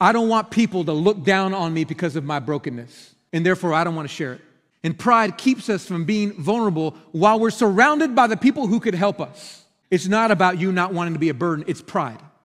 I don't want people to look down on me because of my brokenness, and therefore I don't want to share it. And pride keeps us from being vulnerable while we're surrounded by the people who could help us. It's not about you not wanting to be a burden, it's pride.